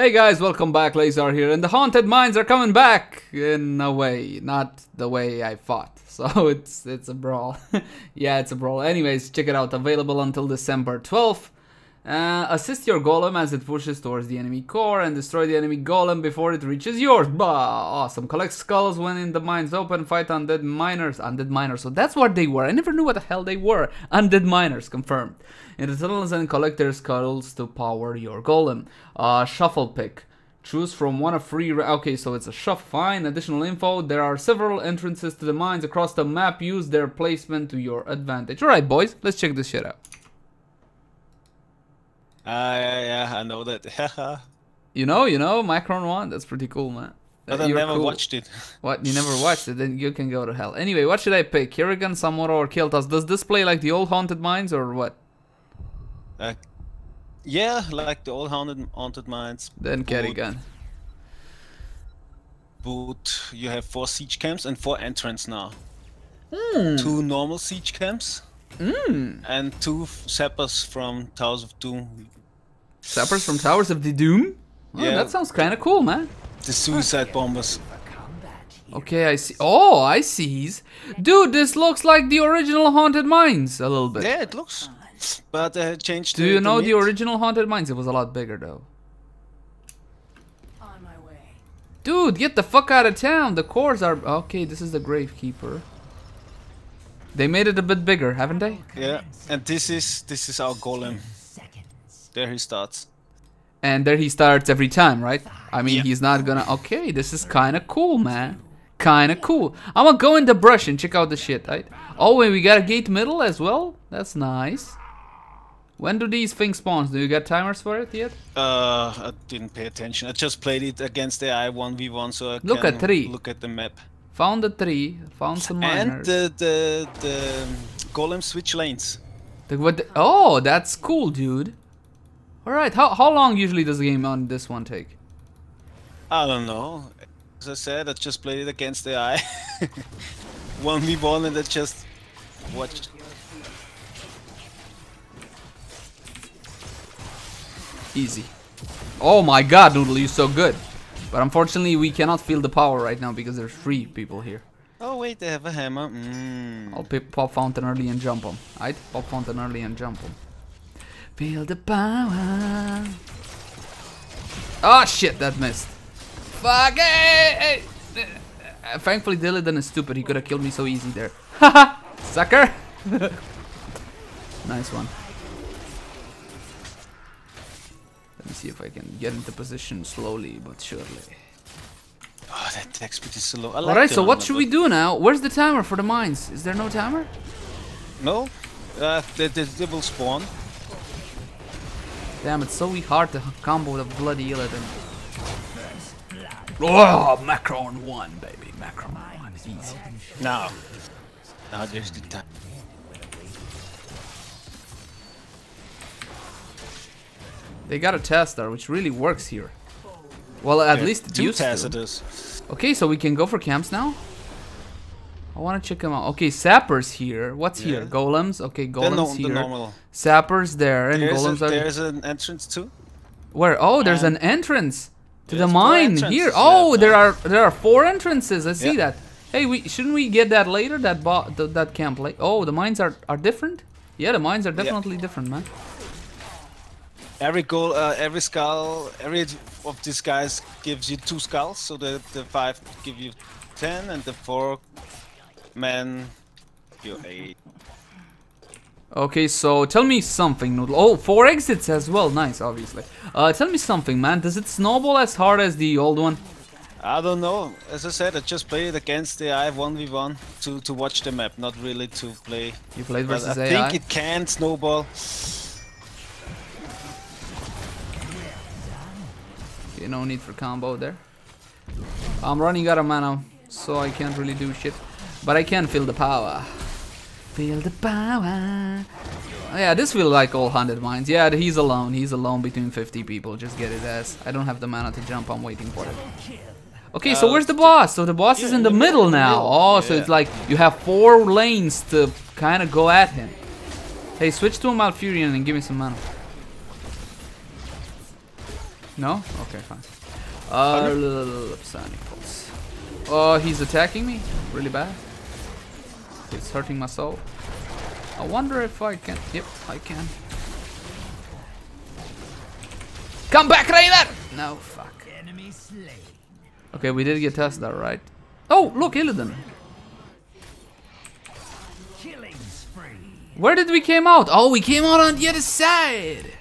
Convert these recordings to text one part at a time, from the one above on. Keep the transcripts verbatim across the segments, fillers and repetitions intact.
Hey guys, welcome back, Leyzar here, and the Haunted Mines are coming back! In a way, not the way I thought. So it's it's a brawl. Yeah, it's a brawl. Anyways, check it out, available until December twelfth. Uh, assist your golem as it pushes towards the enemy core and destroy the enemy golem before it reaches yours. Bah! Awesome. Collect skulls when in the mines open, fight undead miners. Undead miners, so that's what they were. I never knew what the hell they were. Undead miners, confirmed. In the tunnels and collect their skulls to power your golem. Uh, shuffle pick. Choose from one of three. Okay, so it's a shuffle. Fine. Additional info. There are several entrances to the mines across the map. Use their placement to your advantage. Alright, boys. Let's check this shit out. Ah, uh, yeah, yeah, I know that. you know, you know, Macron One. That's pretty cool, man. But uh, I never cool. watched it. What? You never watched it? Then you can go to hell. Anyway, what should I pick? Kerrigan, Samuro, or Kiltas? Does this play like the old Haunted Mines or what? Uh, yeah, like the old haunted haunted mines. Then Kerrigan. But you have four siege camps and four entrance now. Hmm. Two normal siege camps. Mm. And two Sappers from Towers of Doom. Sappers from Towers of the Doom? Oh, yeah. That sounds kind of cool, man. The suicide bombers. Okay, I see. Oh, I see. Dude, this looks like the original Haunted Mines a little bit. Yeah, it looks. But I uh, changed Do the, you know the, the original Haunted Mines? It was a lot bigger, though. On my way. Dude, get the fuck out of town. The cores are... Okay, this is the Gravekeeper. They made it a bit bigger, haven't they? Yeah, and this is this is our golem. There he starts. And there he starts every time, right? I mean, yeah. He's not gonna... Okay, this is kind of cool, man. Kind of cool. I'm gonna go in the brush and check out the shit, right? Oh, and we got a gate middle as well? That's nice. When do these things spawn? Do you got timers for it yet? Uh, I didn't pay attention. I just played it against A I one v one, so I look can at three. Look at the map. Found the tree, found some miners. And the, the, the golem switch lanes. The, what the, oh, that's cool, dude. Alright, how, how long usually does the game on this one take? I don't know. As I said, I just played it against A I. one v one and I just watched. Easy. Oh my god, Doodle, you're so good. But unfortunately, we cannot feel the power right now because there's three people here. Oh wait, they have a hammer. Mm. I'll pick pop fountain early and jump them. Right? Pop fountain early and jump them. Feel the power. Ah, oh, shit, that missed. Fuck it! Thankfully, Illidan is stupid. He could have killed me so easy there. Haha, sucker! Nice one. Let me see if I can get into position slowly but surely. Oh, that text is so low. Like Alright, so what should we do now? Where's the timer for the mines? Is there no timer? No. Uh, they, they, they will spawn. Damn, it's so hard to combo the bloody Illidan. Oh, Macron One, baby. Macron One is easy. No. No, there's the time. They got a Tassadar, which really works here. Well, at yeah, least it two used Tassadars. To. Okay, so we can go for camps now? I want to check them out. Okay, Sappers here. What's yeah. here? Golems? Okay, Golems no, here. The Sappers there, and there's Golems a, are... There's an entrance too. Where? Oh, there's and an entrance to the mine here. Oh, yeah, there no. are there are four entrances. I see yeah. that. Hey, we shouldn't we get that later? That bo th that camp late? Oh, the mines are, are different? Yeah, the mines are definitely yeah. different, man. Every goal, uh, every skull, every of these guys gives you two skulls, so the, the five give you ten, and the four men give you eight. Okay, so tell me something, Noodle. Oh, four exits as well, nice, obviously. Uh, tell me something, man, does it snowball as hard as the old one? I don't know. As I said, I just played against A I one v one to, to watch the map, not really to play. You played versus I A I? I think it can snowball. No need for combo there. I'm running out of mana, so I can't really do shit. But I can feel the power. Feel the power. Yeah, this feels like all Haunted Mines. Yeah, he's alone. He's alone between fifty people. Just get his ass. I don't have the mana to jump. I'm waiting for it. Okay, so where's the boss? So the boss is in the middle now. Oh, so it's like you have four lanes to kind of go at him. Hey, switch to a Malfurion and give me some mana. No? Okay, fine. Uh, Sonic Pulse. Oh, he's attacking me really bad. It's hurting my soul. I wonder if I can. Yep, I can. Come back, Raynor! No, fuck. Enemy slain. Okay, we did get Tassadar, right? Oh, look, Illidan. Killing spree. Where did we came out? Oh, we came out on the other side.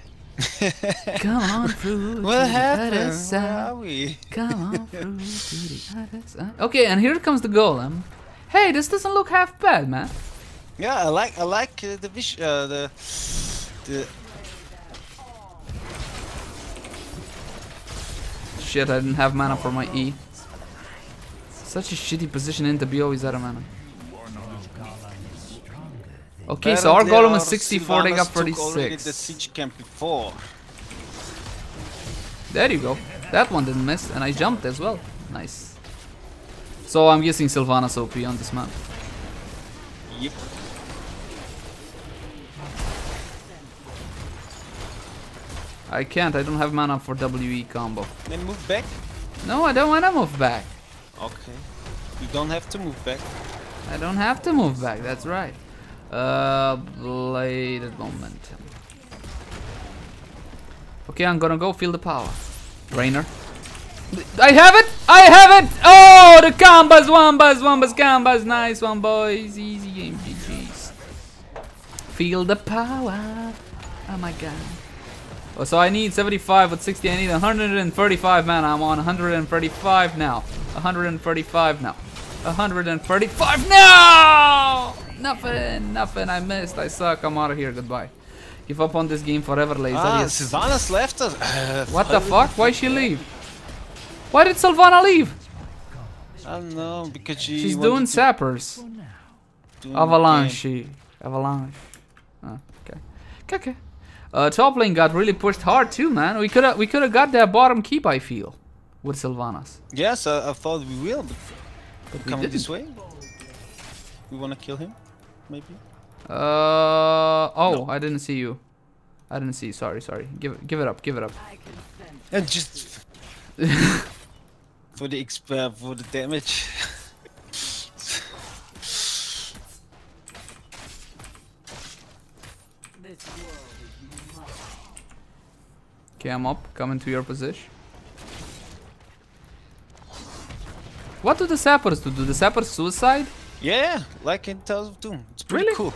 Come on through what to happened? The other side. Where are we? Come on through to the other side. Okay, and here comes the golem. Hey, this doesn't look half bad, man. Yeah, I like I like uh, the vision. Uh, the the. Shit, I didn't have mana for my E. Such a shitty position in to be always out of mana. Okay, so our golem is sixty-four, they got thirty-six. The siege camp before. There you go. That one didn't miss, and I jumped as well. Nice. So I'm guessing Sylvanas O P on this map. Yep. I can't, I don't have mana for W E combo. Then move back? No, I don't wanna move back. Okay. You don't have to move back. I don't have to move back, that's right. Uh, bladed momentum. Okay, I'm gonna go feel the power. Raynor. I have it! I have it! Oh, the combos, wombas, wombas, combos. Nice one, boys. Easy game, G Gs. Feel the power. Oh my god. Oh, so I need seventy-five with sixty. I need one hundred thirty-five mana. I'm on one hundred thirty-five now. one hundred thirty-five now. one hundred thirty-five now! Nothing, nothing. I missed. I suck. I'm out of here. Goodbye. Give up on this game forever, Leyzar. Ah, yes. Sylvanas left us. Uh, what the fuck? Why'd she leave? Why did Sylvana leave? I don't know. Because she she's doing Sappers. Doing Avalanche. Game. Avalanche. Oh, okay. Okay. Okay. Uh, top lane got really pushed hard too, man. We coulda, we coulda got that bottom keep. I feel with Sylvanas. Yes, I, I thought we will. But, but we coming this way. We wanna kill him, maybe. Uh oh, no. I didn't see you. I didn't see. You. Sorry, sorry. Give it, give it up. Give it up. And just for the exp, uh, for the damage. Okay, I'm up. Coming to your position. What do the Sappers do? Do the Sappers suicide? Yeah, like in Tales of Doom. It's pretty really? Cool.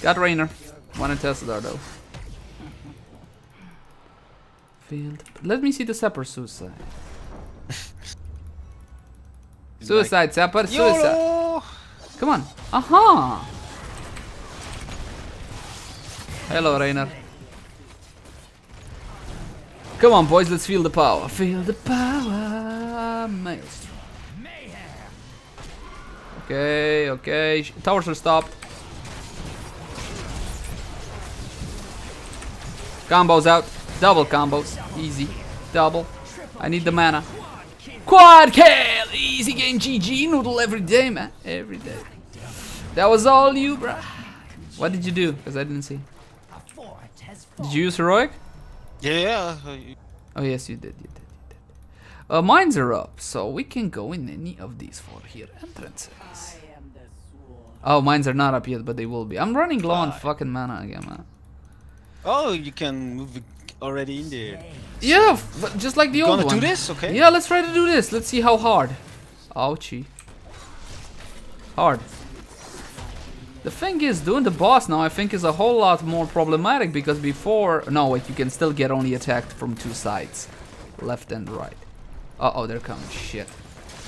Got Raynor. Wanted Tassadar though. Field. Let me see the Sappers suicide. Suicide, like, Sappers, suicide. YOLO! Come on. Aha! Uh-huh. Hello, Raynor. Come on, boys, let's feel the power. Feel the power, maelstrom. Okay, okay. Towers are stopped. Combos out. Double combos. Easy. Double. I need the mana. Quad kill! Easy game, G G. Noodle every day, man. Every day. That was all you, bruh. What did you do? Because I didn't see. Did you use heroic? Yeah. Oh, yes, you did. You did. Uh, mines are up, so we can go in any of these four here entrances. Oh, mines are not up yet, but they will be. I'm running low on fucking mana again, man. Oh, you can move already in there. Yeah, just like the old one. Gonna do this, okay? Yeah, let's try to do this. Let's see how hard. Ouchie. Hard. The thing is, doing the boss now, I think, is a whole lot more problematic because before... No, wait, you can still get only attacked from two sides. Left and right. Uh oh, they're coming. Shit.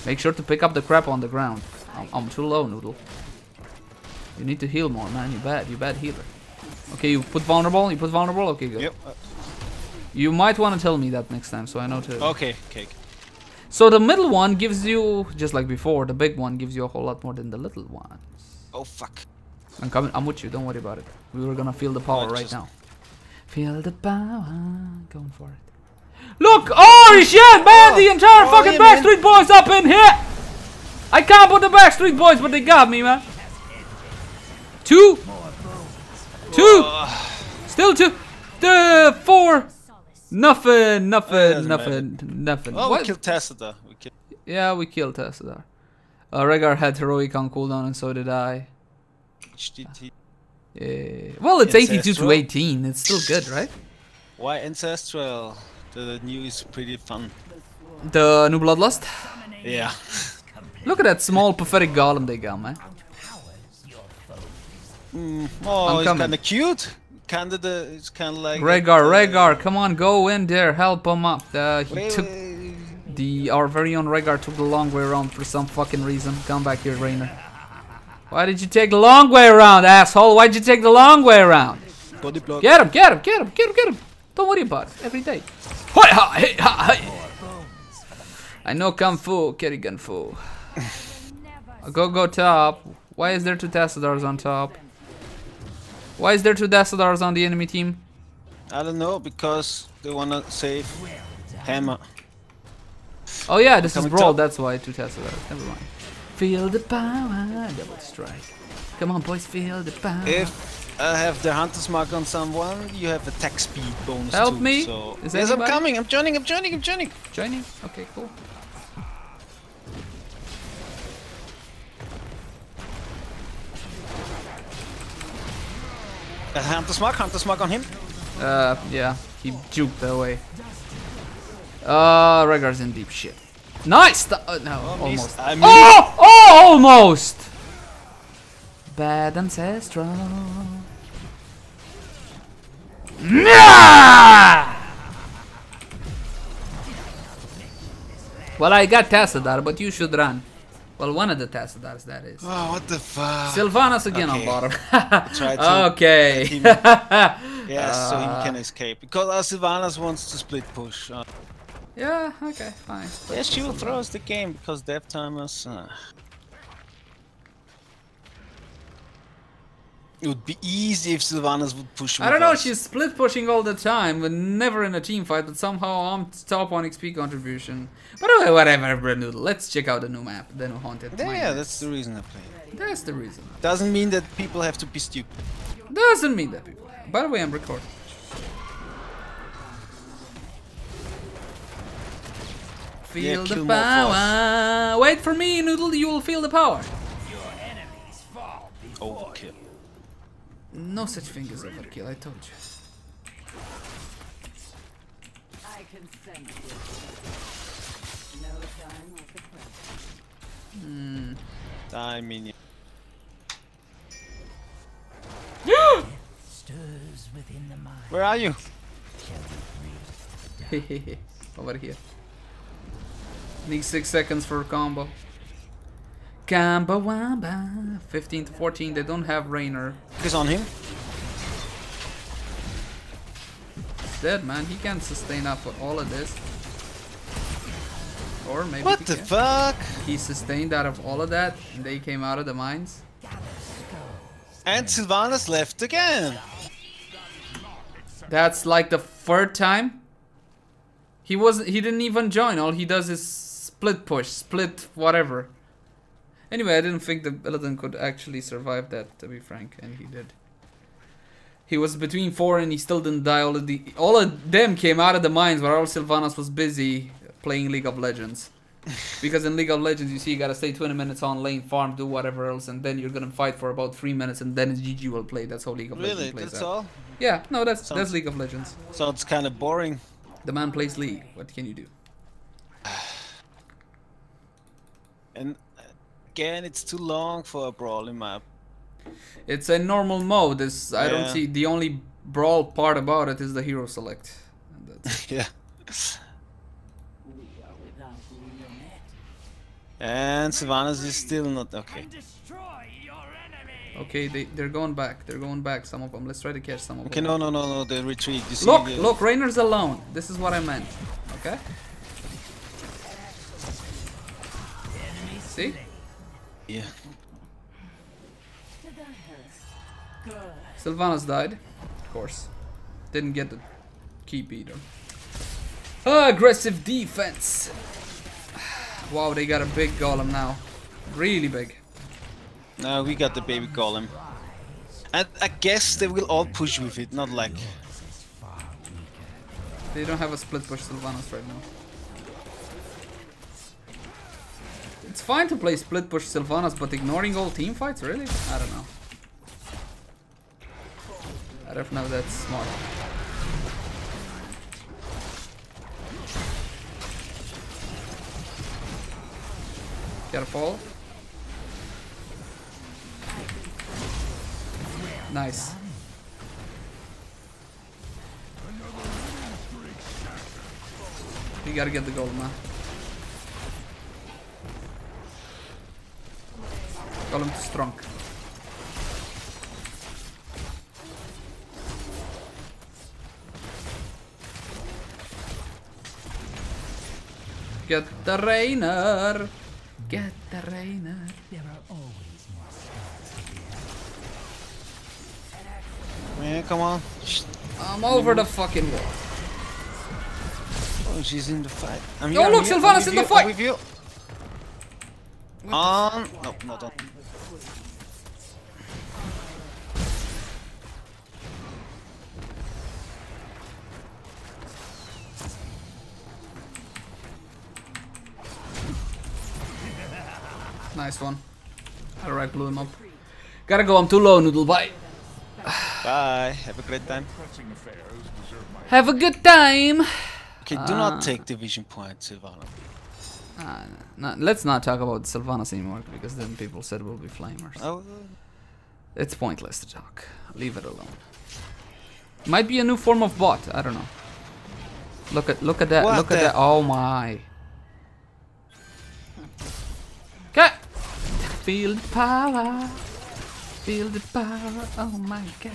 Make sure to pick up the crap on the ground. I'm, I'm too low, Noodle. You need to heal more, man. You bad. You bad healer. Okay, you put vulnerable. You put vulnerable. Okay, good. Yep. You might want to tell me that next time, so I know to. Okay, cake. So the middle one gives you, just like before, the big one gives you a whole lot more than the little ones. Oh fuck! I'm coming. I'm with you. Don't worry about it. We were gonna feel the power oh, right just... now. Feel the power. Going for it. Look! Holy shit, man! Oh, the entire oh, fucking yeah, Backstreet Boys up in here! I can't put the Backstreet Boys, but they got me, man. Two. Two. Still two. The four. for? Nothing, nothing, nothing, nothing. Oh, we killed Tassadar. We killed. Yeah, we killed Tassadar. Uh, Rhaegar had heroic on cooldown, and so did I. H T T. Yeah. Well, it's Ancestral. eighty-two to eighteen. It's still good, right? Why Ancestral? The new is pretty fun. The new Bloodlust? Yeah. Look at that small pathetic golem they got, man. Mm. Oh, it's kinda cute. Kinda the, it's kinda like... Rhaegar, uh, Rhaegar, come on, go in there, help him up. Uh, he wait, took... Wait. The, our very own Rhaegar took the long way around for some fucking reason. Come back here, Raynor. Why did you take the long way around, asshole? Why'd you take the long way around? Body block. Get him, get him, get him, get him, get him. Don't worry about it, every day. I know Kung Fu, Kerrigan Fu. Go, go top. Why is there two Tassadars on top? Why is there two Tassadars on the enemy team? I don't know, because they wanna save Hammer. Oh yeah, this is Brawl, that's why two Tassadars. Never mind. Feel the power, double strike. Come on boys, feel the power. If I have the Hunter's Mark on someone, you have attack speed bonus Help too, me! So. Is yes, I'm coming, I'm joining, I'm joining, I'm joining! Joining? Okay, cool. Uh, Hunter's Mark, Hunter's Mark on him? Uh, yeah, he juked that way. Uh, Rhaegar's in deep shit. Nice! Uh, no, almost. almost. I mean oh! Oh, almost! Bad Ancestral. Nah! Well, I got Tassadar, but you should run. Well, one of the Tassadars, that is. Oh, what the fuck? Sylvanas again okay. on bottom. okay. yeah, uh, so he can escape. Because uh, Sylvanas wants to split push. Uh, Yeah, okay, fine. Yeah, she will throw us the game because dev timers. Uh... It would be easy if Sylvanas would push. I don't know, us. She's split pushing all the time, but never in a team fight, but somehow I'm top on X P contribution. But okay, whatever, Bredoodle. Let's check out the new map, the new Haunted Mines. Yeah, that's the reason I play it. That's the reason. Doesn't mean that people have to be stupid. Doesn't mean that people. By the way, I'm recording. Feel yeah, the power. Wait for me, Noodle. You will feel the power. Your enemies fall before overkill. You. No such thing as overkill. I told you. I can send you. No time was the question. Hmm. Die minion. Stirs within the mind. Where are you? Over here. Need six seconds for a combo. Combo wamba. fifteen to fourteen. They don't have Raynor. He's on him. He's dead, man. He can't sustain up with all of this. Or maybe. What the fuck? He sustained out of all of that. And they came out of the mines. And Sylvanas left again. That's like the third time. He wasn't. He didn't even join. All he does is. Split push, split whatever. Anyway, I didn't think the Illidan could actually survive that, to be frank, and he did. He was between four and he still didn't die. All of the all of them came out of the mines while Sylvanas was busy playing League of Legends. Because in League of Legends you see you gotta stay twenty minutes on lane, farm, do whatever else, and then you're gonna fight for about three minutes and then G G will play. That's how League of really? Legends plays. Really? That's out. all? Yeah, no, that's sounds, that's League of Legends. So it's kinda boring. The man plays League, what can you do? And again, it's too long for a brawling map. It's a normal mode. It's, yeah. I don't see the only brawl part about it is the hero select. And that's yeah. And Sylvanas is still not okay. Okay, they they're going back. They're going back. Some of them. Let's try to catch some of okay, them. Okay, no, no, no, no. They retreat. You see look, the... look, Raynor's alone. This is what I meant. Okay. See? Yeah. Sylvanas died, of course. Didn't get the keep either. Ah, aggressive defense. Wow, they got a big golem now. Really big. Now we got the baby golem. And I guess they will all push with it, not like. They don't have a split push Sylvanas right now. It's fine to play split push Sylvanas, but ignoring all team fights, really? I don't know. I don't know if that's smart. Careful. Nice. You gotta get the gold, man. Call him strong. Get the Raynor. Get the Raynor. There are always more stars to be out. Man, come on. I'm over the fucking wall. Oh, she's in the fight. I'm here, oh, look, Sylvanas in the fight. With you. Um, no, not on. Nice one. Alright, blew him up. Gotta go, I'm too low, Noodle. Bye. Bye. Have a great time. Have a good time. Okay, do uh, not take division point, Sylvanas. Uh, no, let's not talk about Sylvanas anymore, because then people said we'll be flamers. Oh. It's pointless to talk. Leave it alone. Might be a new form of bot, I don't know. Look at look at that, what look at that, oh my. Okay. Feel the power, feel the power, oh my god.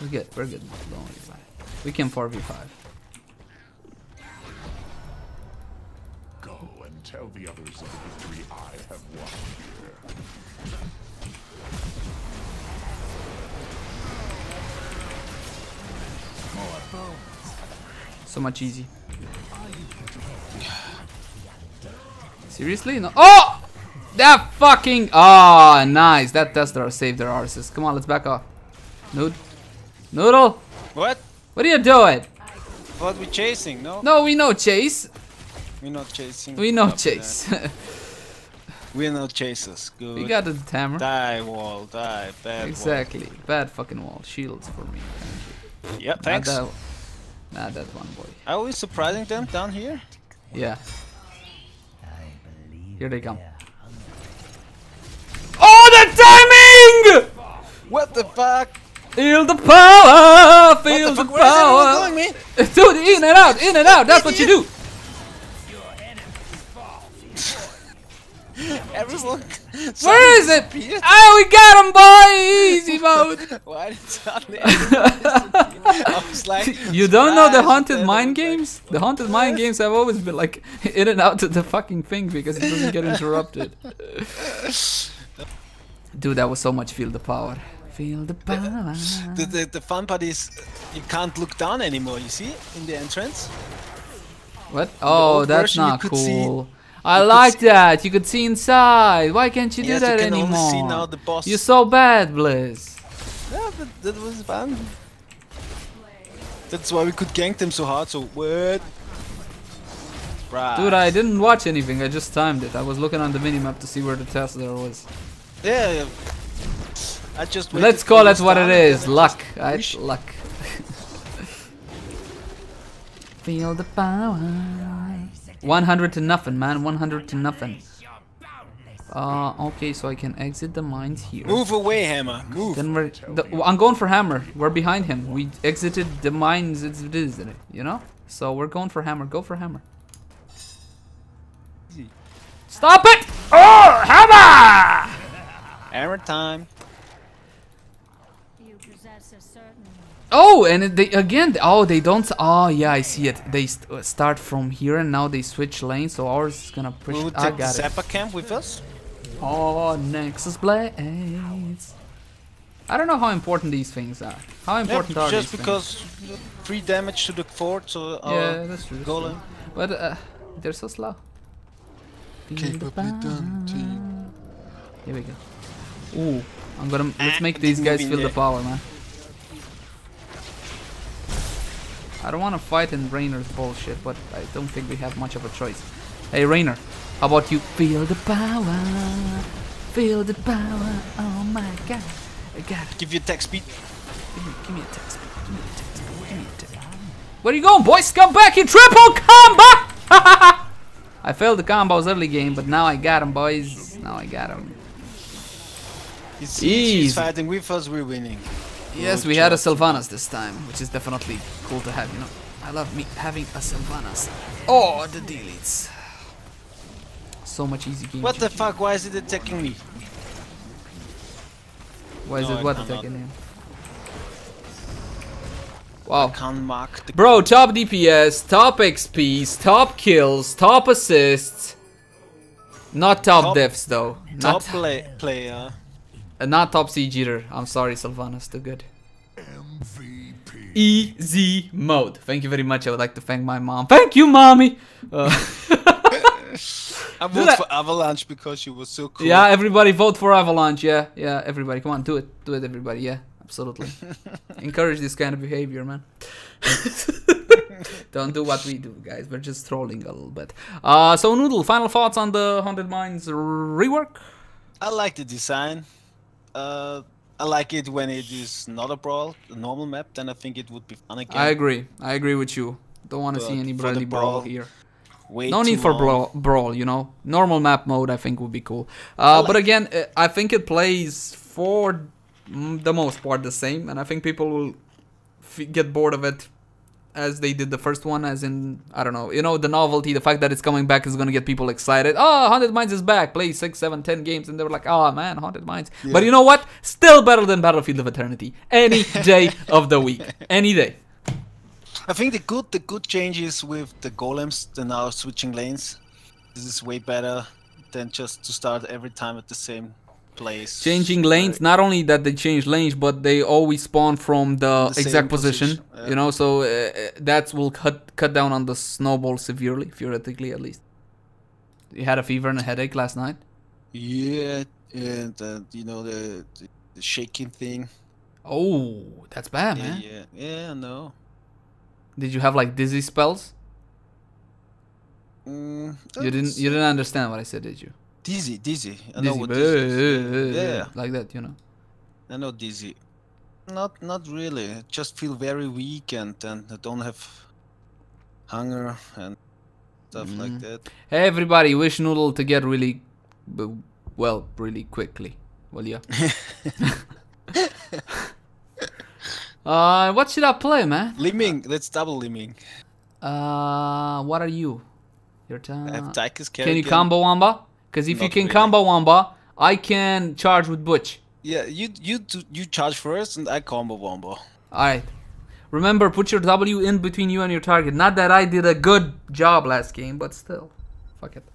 We're good, we're good, don't worry about it. We can four v five. Go and tell the others of the victory I have won here. So much easy. Seriously? No. Oh! That fucking... Ah, oh, nice. That Tassadar saved their arses. Come on, let's back off. Nude. Noodle. What? What are you doing? What we chasing, no? No, we know chase. We're not chasing. We know chase. We're not chasers. Good. We got the hammer. Die wall, die. Bad exactly. Wall. Bad fucking wall. Shields for me. Thank you. Yeah, thanks. Not that, not that one, boy. Are we surprising them down here? Yeah. Here they come. Oh, the timing! What the fuck? Feel the power! Feel the, the power! Going, man? Dude, in and out, in and out, that's what you do! Everyone. Where is it? Disappeared. Oh, we got him, boy! Easy mode! Why did suddenly I was like, you don't know the Haunted Mine games? The Haunted Mine games have always been like in and out of the fucking thing because it doesn't get interrupted. Dude, that was so much feel the power. Feel the power. The, the, the fun part is you can't look down anymore, you see? In the entrance. What? Oh, that's version, not cool. See, I like that. You could see inside. Why can't you do yes, that you can anymore? Only see now the boss. You're so bad, Blizz. Yeah, but that was fun. That's why we could gank them so hard. So what? Right. Dude, I didn't watch anything. I just timed it. I was looking on the minimap to see where the Tassadar was. Yeah. yeah. I just. Let's call it what it is. Luck. Right? Luck. Feel the power. one hundred to nothing, man. one hundred to nothing. Uh, okay, so I can exit the mines here. Move away, Hammer. Move. Then we're the, I'm going for Hammer. We're behind him. We exited the mines, you know? So we're going for Hammer. Go for Hammer. Stop it! Oh, Hammer! Hammer time. Oh, and they again. Oh, they don't. Oh, yeah, I see it. They st start from here and now they switch lanes. So ours is gonna push. We'll I got the Zappa it. Camp with us. Oh, Nexus Blades. I don't know how important these things are. How important yeah, are these things? Just because three damage to the fort, so our yeah, that's true. Golem. True. But uh, they're so slow. Keep up the dungeon. Here we go. Ooh, I'm gonna let's make these guys feel the power, man. I I don't want to fight in Raynor's bullshit, but I don't think we have much of a choice. Hey Raynor, how about you feel the power? Feel the power, oh my god. I got it. Give you a tech speed. Give me, give me a tech speed. Give me a tech speed. Give me a tech speed. Where are you going, boys? Come back, you triple combo! I failed the combos early game, but now I got him, boys. Now I got him. He's, he's fighting with us, we're winning. Yes, we had a Sylvanas this time, which is definitely cool to have, you know. I love me having a Sylvanas. Oh, the deletes. So much easy game. What the fuck? Why is it attacking me? Why is it what attacking him? Wow. Bro, top D P S, top X Ps, top kills, top assists. Not top deaths though. Top player. Uh, not top siege-eater. I'm sorry, Sylvanas, too good. M V P. Easy mode. Thank you very much. I would like to thank my mom. Thank you, mommy! Uh, I vote for Avalanche because she was so cool. Yeah, everybody vote for Avalanche. Yeah, yeah, everybody. Come on, do it. Do it, everybody. Yeah. Absolutely. Encourage this kind of behavior, man. Don't do what we do, guys. We're just trolling a little bit. Uh, so, Noodle, final thoughts on the Haunted Mines rework? I like the design. Uh, I like it when it is not a brawl, a normal map, then I think it would be fun again. I agree. I agree with you. Don't want to see any bloody brawl, brawl here. Way no need for brawl, brawl, you know. Normal map mode, I think, would be cool. Uh, like but again, it. I think it plays for... the most part the same, and I think people will f get bored of it as they did the first one, as in, I don't know, you know, the novelty, the fact that it's coming back is going to get people excited. Oh, Haunted Mines is back, play six, seven, ten games, and they were like, oh man, Haunted Mines. Yeah. But you know what? Still better than Battlefield of Eternity. Any day of the week. Any day. I think the good, the good changes with the golems, they're now switching lanes. This is way better than just to start every time at the same place. Changing lanes, not only that they change lanes, but they always spawn from the, the exact position, position. Yeah. You know, so uh, that will cut cut down on the snowball severely, theoretically at least. You had a fever and a headache last night? Yeah, and uh, you know, the, the, the shaking thing. Oh, that's bad, yeah, man. Yeah, yeah, I know. Did you have like dizzy spells? Mm, you didn't you didn't understand what I said, did you? Dizzy, dizzy. I dizzy, know what dizzy is. Yeah, yeah. Like that, you know. I know dizzy. Not not really. I just feel very weak and, and I don't have hunger and stuff mm. like that. Hey everybody, wish Noodle to get really, well, really quickly. Well, yeah. uh, what should I play, man? Li-Ming. Let's double Li-Ming. Uh, what are you? Your turn. I have Tychus, Kerrigan. Can you combo Wamba? Because if Not you can really. combo Wamba, I can charge with Butch. Yeah, you you you charge first and I combo Wamba. Alright. Remember, put your W in between you and your target. Not that I did a good job last game, but still. Fuck it.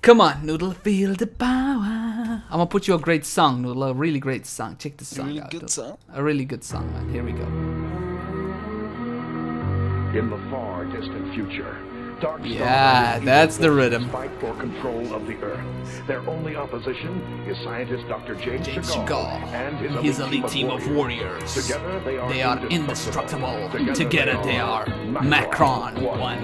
Come on, Noodle, feel the power. I'm gonna put you a great song, Noodle. A really great song. Check this song really out. A really good song? A really good song, man. Here we go. In the far distant future. Yeah, that's the rhythm. Fight for control of the Earth. Their only opposition is scientist Doctor James Chagall and his, his elite team of warriors. warriors. Together they are, they are indestructible. indestructible. Together, Together they are, they are Macron One.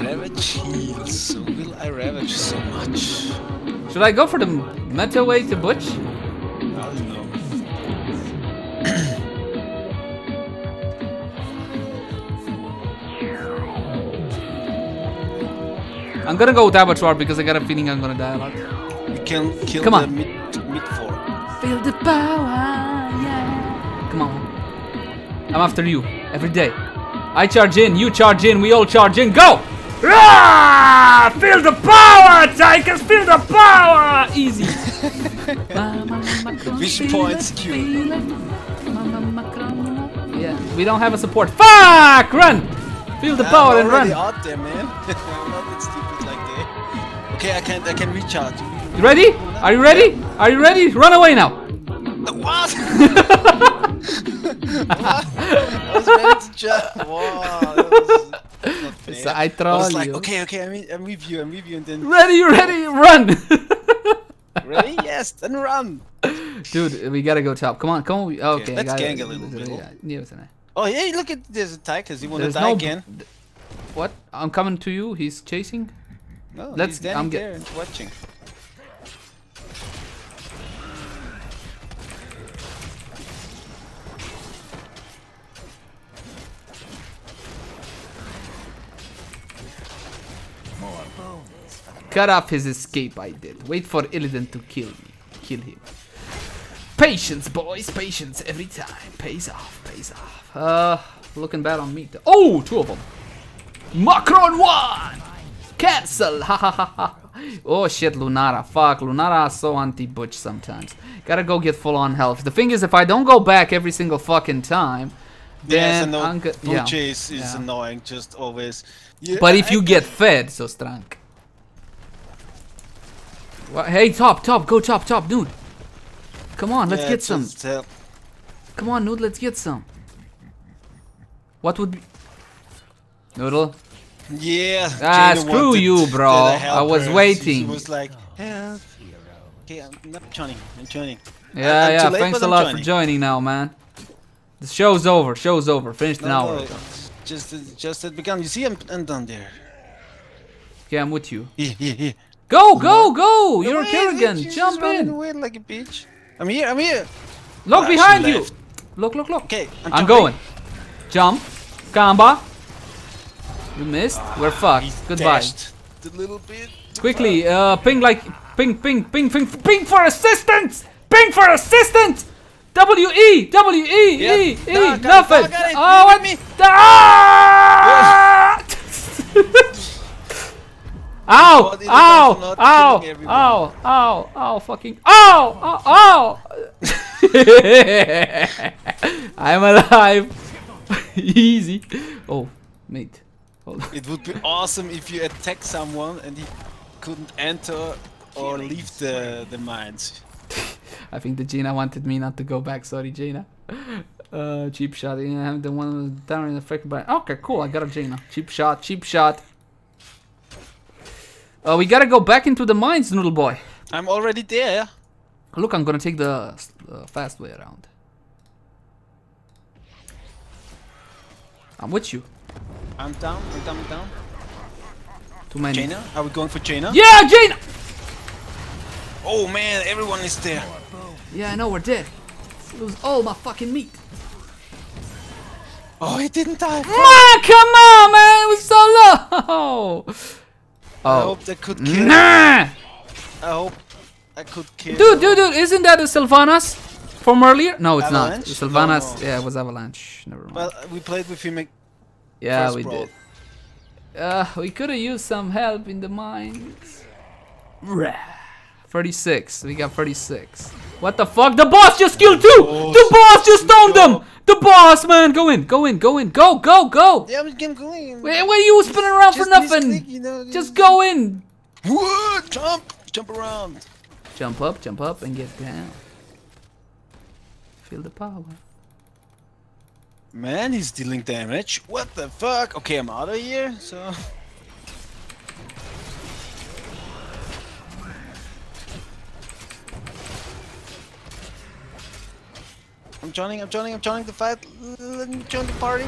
Ravage heals. So will I ravage so much? Should I go for the meta way to Butch? I don't know. I'm gonna go with Abathur because I got a feeling I'm gonna die a lot. You can kill Come the on. mid, mid four. Feel the power, yeah. Come on. I'm after you. Every day. I charge in, you charge in, we all charge in. Go! Rah! Feel the power, Tychus! Feel the power! Easy. Vision points Q. Yeah, we don't have a support. Fuck! Run! Feel the yeah, power and run. Out there, man. I'm not that stupid like that. Okay, I can I can reach out. You ready? Are you ready? Are you ready? Run away now. What? What? I was meant to jump. Wow, that was not fair. So I, I was like, you. okay, okay, I'm with you, I'm with you, and then. Ready, ready, run. Really? Yes, then run. Dude, we gotta go top. Come on, come on. Okay, okay let's gotta, gang a little bit. Yeah, yeah, oh, hey, look at this Tychus. You want to die no again? What? I'm coming to you. He's chasing. No, let's, he's I'm there and watching. Cut off his escape, I did. Wait for Illidan to kill me. Kill him. Patience, boys. Patience every time. Pays off. Pays off. Uh, looking bad on me. Though. Oh, two of them. Macron One! Cancel! Ha ha ha ha. Oh shit, Lunara. Fuck, Lunara is so anti-butch sometimes. Gotta go get full on health. The thing is, if I don't go back every single fucking time, then yes, I'm Butch yeah. is, is yeah. annoying, just always. Yeah, but if I you get fed, so strong. Hey, top, top, go top, top, dude. Come on, let's yeah, get some. Help. Come on, dude, let's get some. What would be... Doodle? Yeah. Ah, Jaina screw you, bro. I was her. waiting. She was like, help. Okay, I'm not joining, I'm joining. Yeah, I'm yeah, late, thanks a lot joining. for joining now, man. The show's over, show's over. Finished no, an hour no, ago. Just, just it began. You see, I'm, I'm done there. Okay, I'm with you. Yeah, yeah, yeah. Go, go, go! No, You're wait, Kerrigan! She's Jump in! Away like a bitch. I'm here, I'm here! Look oh, behind you! Left. Look, look, look! Okay, I'm, I'm going. Jump. Kamba. You missed. Ah, We're fucked. Goodbye. The little bit Quickly, uh, ping like... Ping, ping, ping, ping, ping for assistance! Ping for assistance! W E! W E! Yeah. E! E! No, nothing! It, oh, what me? Ah! Ow! Ow! Ow! Ow! Ow! Ow! Fucking! Ow! Ow! Ow! I'm alive. Easy. Oh, mate. Hold on. It would be awesome if you attack someone and he couldn't enter or leave the the mines. I think the Jaina wanted me not to go back. Sorry, Jaina. Uh, cheap shot. I have the one down in the freaking bar. Okay, cool. I got a Jaina. Cheap shot. Cheap shot. Uh, we gotta go back into the mines, Noodle Boy. I'm already there. Look, I'm gonna take the uh, fast way around. I'm with you. I'm down, I'm down, I'm down. Too many. Jaina? Are we going for Jaina? Yeah, Jaina! Oh man, everyone is there. Yeah, I know, we're dead. Lose all my fucking meat. Oh, he didn't die. Ah, come on, man, we're so low. Oh. I hope that could kill. Nah! I hope I could kill. Dude, dude, dude, isn't that a Sylvanas from earlier? No, it's Avalanche? not. Sylvanas, no, no. yeah, it was Avalanche. Never mind. Well, we played with him. Yeah, first we brawl. did. Uh, we could have used some help in the mines. thirty-six. We got thirty-six. What the fuck? The boss just killed two! Oh, the boss just stoned them! The boss, man! Go in, go in, go in, go, go, go! Yeah, I'm going. Wait, what are you spinning around just for nothing? Click, you know, just go in! Whoa, jump! Jump around! Jump up, jump up, and get down. Feel the power. Man, he's dealing damage. What the fuck? Okay, I'm out of here, so... I'm joining, I'm joining, I'm joining the fight. Let me join the party.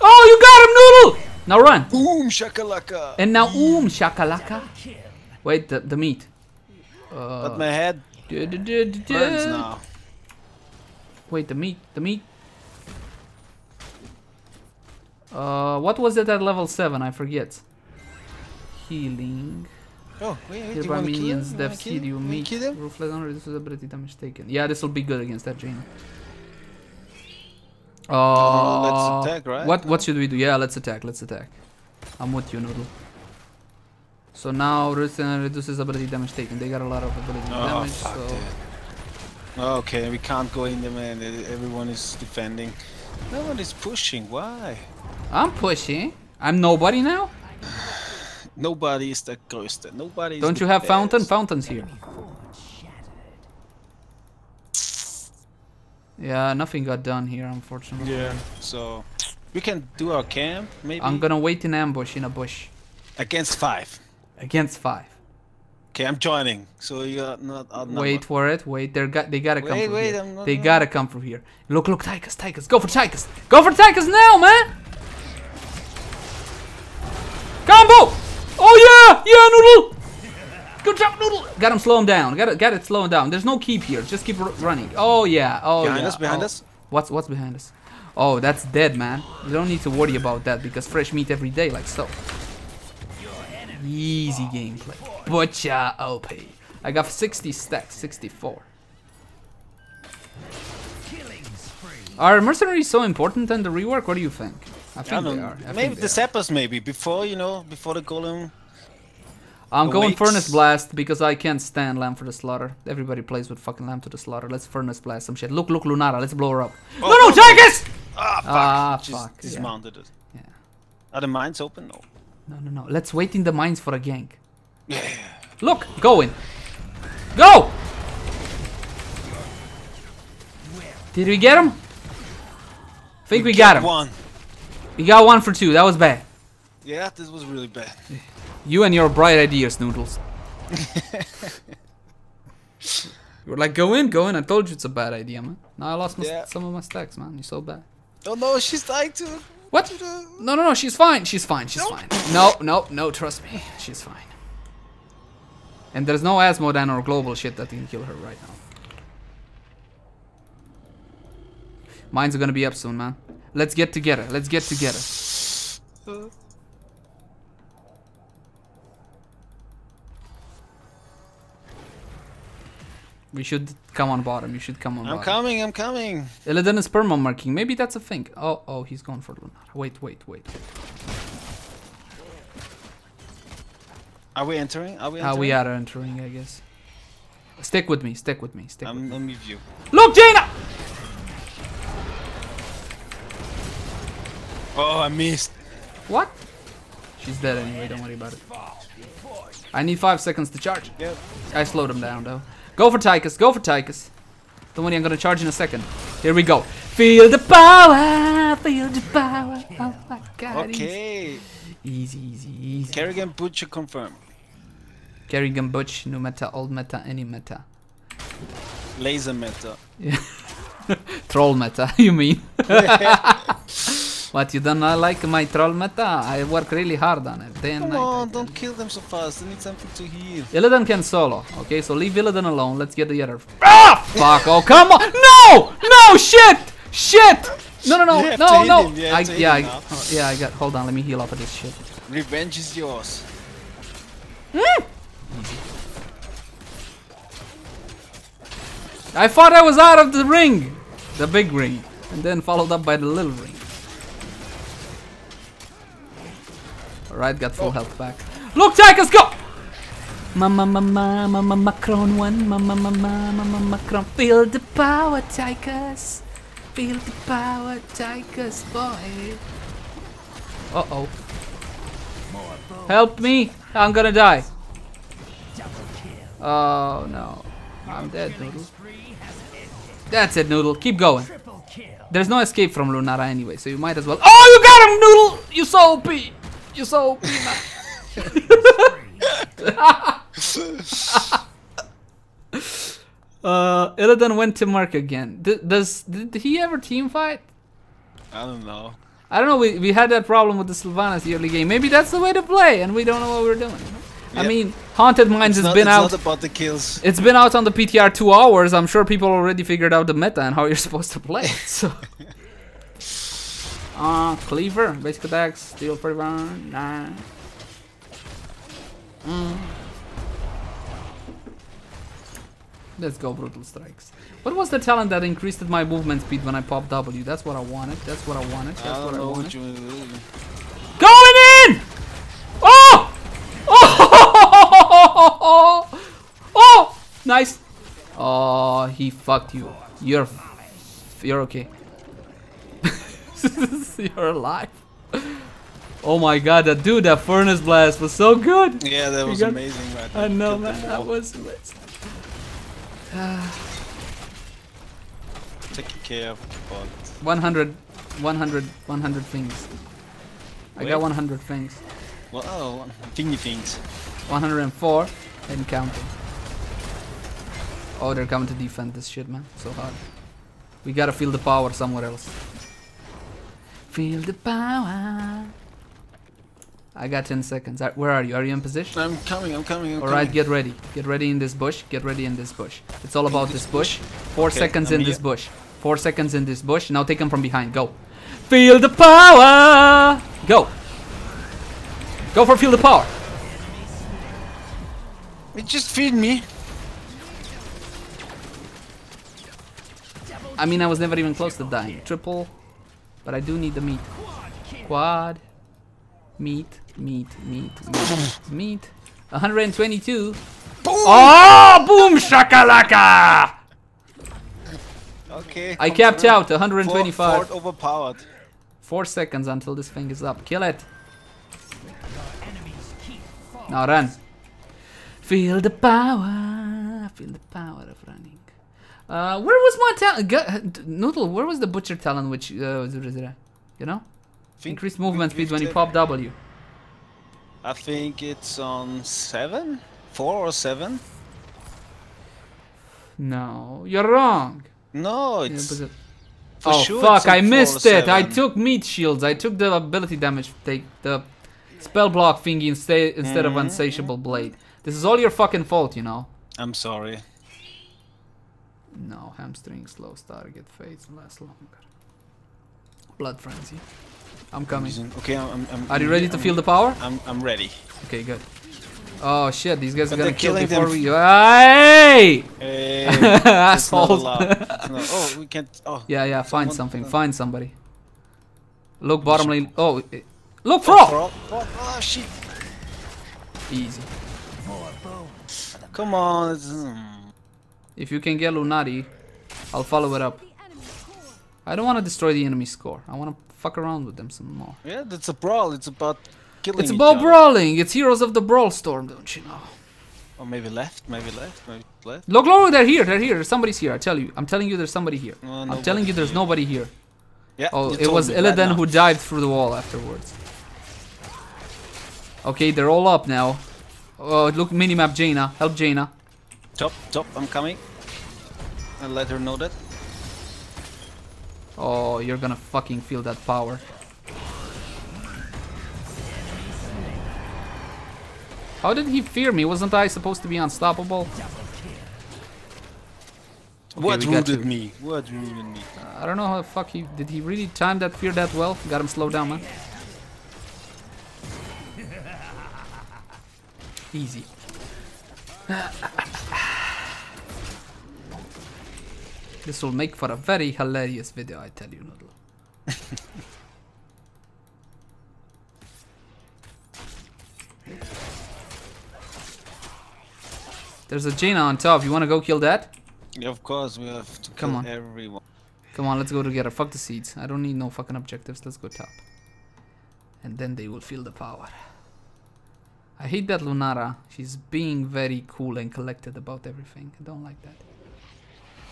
Oh, you got him, Noodle! Now run. Oom shakalaka. And now oom shakalaka. Wait, the, the meat. Uh, but my head burns now. Wait, the meat, the meat. Uh, what was it at level seven? I forget. Healing. Oh, wait, wait, do you minions, kill death, kill you meet. Ruthless honor, this is ability damage taken. Yeah, this will be good against that Jaina. Uh, oh, let's attack, right? What, what should we do? Yeah, let's attack, let's attack. I'm with you, Noodle. So now, Ruthless honor reduces ability damage taken. They got a lot of ability oh, damage, fuck so... That. Okay, we can't go in there, man. Everyone is defending. No one is pushing, why? I'm pushing. I'm nobody now? Nobody is the größte. Nobody is Don't you have best. fountain? Fountain's here. Yeah, nothing got done here, unfortunately. Yeah, so... We can do our camp, maybe? I'm gonna wait in ambush, in a bush. Against five. Against five. Okay, I'm joining. So you are not. Wait for it. Wait, they got. They gotta wait, come. Wait, wait, I'm not. They not. gotta come from here. Look, look, Tychus, Tychus, go for Tychus, go for Tychus now, man. Combo! Oh yeah, yeah, Noodle. Good job, Noodle. Got him, slow him down. Got it, got it, slow him down. There's no keep here. Just keep r running. Oh yeah. Oh behind yeah. us, behind oh. us. What's what's behind us? Oh, that's dead, man. You don't need to worry about that because fresh meat every day, like so. Easy gameplay. Butcher O P. I got sixty stacks, sixty-four. Are mercenaries so important in the rework? What do you think? I think I they are. I maybe think they the Sappers, maybe before you know, before the golem. I'm awakes. going Furnace Blast because I can't stand Lamb for the Slaughter. Everybody plays with fucking Lamb to the Slaughter. Let's Furnace Blast some shit. Look, look, Lunara. Let's blow her up. Oh, no, no, Tychus! Ah, fuck. Ah, fuck. Just dismounted yeah. it. Yeah. Are the mines open? No. No, no, no. Let's wait in the mines for a gank. Yeah. Look, go in. Go! Did we get him? I think we, we got him. One. We got one for two. That was bad. Yeah, this was really bad. You and your bright ideas, Noodles. You were like, go in, go in. I told you it's a bad idea, man. Now I lost my yeah. some of my stacks, man. You're so bad. Oh no, she's dying too. What? No, no, no, she's fine. She's fine. She's nope. fine. No, no, no, trust me. She's fine. And there's no Asmodan or global shit that can kill her right now. Mines are gonna be up soon, man. Let's get together. Let's get together. Uh. We should come on bottom. You should come on I'm bottom. I'm coming, I'm coming. Illidan is perma-marking. Maybe that's a thing. Oh, oh, he's going for Lunara. Wait, wait, wait. Are we entering? Are we entering? Uh, we are entering, I guess. Stick with me, stick with me, stick I'm, with me. I'm with you. Look, Jaina! Oh, I missed. What? She's dead anyway, don't worry about it. I need five seconds to charge. Yep. I slowed him down, though. Go for Tychus, go for Tychus. Don't worry, I'm gonna charge in a second. Here we go. Feel the power, feel the power. Oh my god. Okay. Easy, easy, easy. Kerrigan Butcher confirm. Kerrigan Butcher, new meta, old meta, any meta. Laser meta. Yeah. Troll meta, you mean? What, you don't like my troll meta? I work really hard on it. Day and Come night, on, don't kill them so fast. They need something to heal. Illidan can solo. Okay, so leave Illidan alone. Let's get the other. Ah! Fuck! Oh, come on! No! No! Shit! Shit! No! No! No! No! No! I, yeah, I, oh, yeah. I got. Hold on. Let me heal up of this shit. Revenge is yours. Mm. I thought I was out of the ring, the big ring, and then followed up by the little ring. Right, got full oh. health back. Look, Tychus, go! Mama, mama, mama, Macron One, mama, mama, mama, Macron. Feel the power, Tychus. Feel the power, Tychus, boy. Uh oh. Help me! I'm gonna die. Oh no, I'm dead, Noodle. That's it, Noodle. Keep going. There's no escape from Lunara anyway, so you might as well. Oh, you got him, Noodle! You so O P. You're so O P, man. uh, Illidan went to Mark again. D does did he ever team fight? I don't know. I don't know. We we had that problem with the Sylvanas the early game. Maybe that's the way to play, and we don't know what we're doing. Yep. I mean, Haunted Mines has been out. It's not about the kills. It's been out on the P T R two hours. I'm sure people already figured out the meta and how you're supposed to play. So. Uh, Cleaver, basic attacks, steel burn, nah. Mm. Let's go, Brutal Strikes. What was the talent that increased my movement speed when I popped W? That's what I wanted, that's what I wanted, that's I what I wanted. What going in! Oh! Oh! Oh! Oh! Nice! Oh, he fucked you. You're, you're okay. You're alive. Oh my god, that dude, that Furnace Blast was so good. Yeah, that was got... amazing. Right? I know, Get man. That was amazing. Uh... Take care of the bot. one hundred, one hundred, one hundred things. Wait. I got one hundred things. Well, oh, thingy things. one hundred four. and counting. Oh, they're coming to defend this shit, man. So hard. We gotta feel the power somewhere else. Feel the power. I got ten seconds. Where are you? Are you in position? I'm coming, I'm coming, I'm Alright, get ready. Get ready in this bush. Get ready in this bush. It's all about this bush. Four okay, seconds I'm in here. this bush. Four seconds in this bush. Now take him from behind. Go. Feel the power! Go. Go for feel the power. It just feed me. I mean, I was never even close to dying. Triple. But I do need the meat. Quad. Meat, meat, meat, meat, meat. one hundred twenty-two. Boom. Oh, boom shakalaka! Okay. I capped out. one hundred twenty-five. Ford overpowered. Four seconds until this thing is up. Kill it. Now run. Feel the power. Feel the power of running. Uh, where was my talent? Noodle, where was the Butcher talent which, uh, you know? Increased movement speed when you pop W. I think it's on seven? Four or seven? No, you're wrong. No, it's... For oh, sure fuck, it's I missed it. Seven. I took meat shields. I took the ability damage take the spell block thingy instead instead mm-hmm. of Unsatiable Blade. This is all your fucking fault, you know. I'm sorry. No, hamstring, slow target, fades, lasts longer. Blood Frenzy. I'm coming. Okay, I'm, I'm Are you ready I'm, to feel the power? I'm, I'm ready. Okay, good. Oh shit, these guys but are gonna kill before them. we... Hey! Hey! Assholes! Oh, we can't... Oh. Yeah, yeah, find Someone, something, uh, find somebody. Look, bottom lane... Oh, it... look, frog! Oh, oh, shit! Easy. Come on! If you can get Lunari, I'll follow it up. I don't want to destroy the enemy's core. I want to fuck around with them some more. Yeah, that's a brawl. It's about killing It's about each brawling. Other. It's Heroes of the Brawl Storm, don't you know? Or maybe left, maybe left, maybe left. Look, look, they're here. They're here. Somebody's here. I tell you. I'm telling you there's somebody here. Uh, I'm telling you there's here. nobody here. Yeah, oh, it was Illidan who dived through the wall afterwards. Okay, they're all up now. Oh, look, minimap Jaina. Help Jaina. Top, top, I'm coming. I'll let her know that. Oh, you're gonna fucking feel that power. How did he fear me? Wasn't I supposed to be unstoppable? Okay, what wounded me? What wounded me? Uh, I don't know how the fuck he... Did he really time that fear that well? Got him slowed down, man. Easy. This will make for a very hilarious video, I tell you, Noodle. There's a Jaina on top. You want to go kill that? Yeah, of course. We have to Come kill on. everyone. Come on, let's go together. Fuck the seeds. I don't need no fucking objectives. Let's go top. And then they will feel the power. I hate that Lunara. She's being very cool and collected about everything. I don't like that.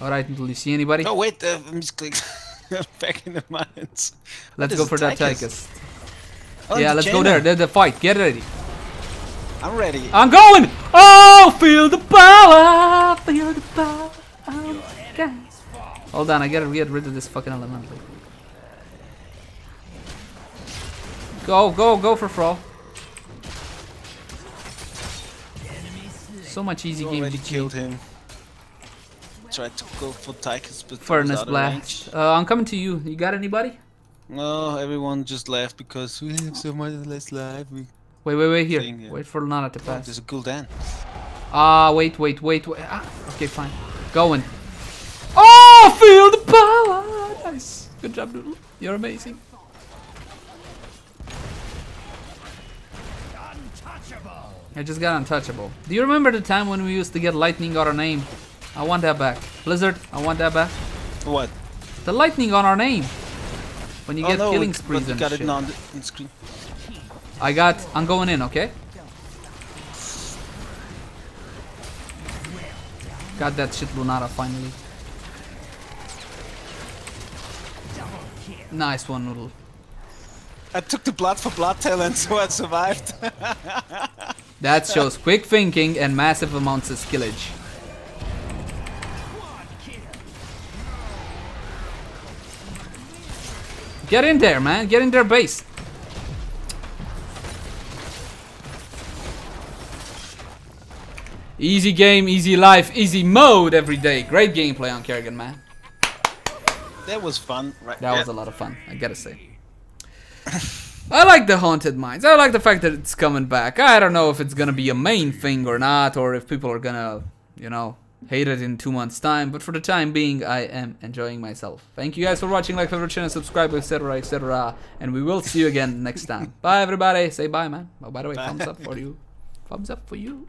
Alright, do you see anybody? Oh wait, uh, I'm just clicking back in the mines. Let's go for that Tychus. Oh, yeah, let's Jaina. go there. There's the fight. Get ready. I'm ready. I'm going! Oh, feel the power! Feel the power! Okay. Hold on, I gotta get rid of this fucking elemental. Go, go, go for Fro. So much easy you game to kill him. Tried to go for Tychus, but Furnace Blast. Uh, I'm coming to you. You got anybody? No, everyone just left because we have so much less life. We wait, wait, wait here. Thing, yeah. Wait for Lunara to pass. Oh, there's a Gul'dan. Ah, wait, wait, wait, wait. Ah, okay, fine. Going. Oh, feel the power! Nice. Good job, Doodle. You're amazing. Untouchable. I just got untouchable. Do you remember the time when we used to get lightning on our name? I want that back. Blizzard, I want that back. What? The lightning on our name. When you oh, get no, killing sprees and got shit. It on the, on screen. I got... I'm going in, okay? Got that shit Lunara finally. Nice one, Noodle. I took the blood for blood talent, so I survived. That shows quick thinking and massive amounts of skillage. Get in there, man. Get in their base. Easy game, easy life, easy mode every day. Great gameplay on Kerrigan, man. That was fun. Right that there. was a lot of fun, I gotta say. I like the Haunted Mines. I like the fact that it's coming back. I don't know if it's gonna be a main thing or not, or if people are gonna, you know, hate it in two months' time. But for the time being, I am enjoying myself. Thank you guys for watching. Like, favorite, channel, subscribe, et cetera, et cetera. And we will see you again next time. Bye, everybody. Say bye, man. Oh, by the way, bye. Thumbs up for you. Thumbs up for you.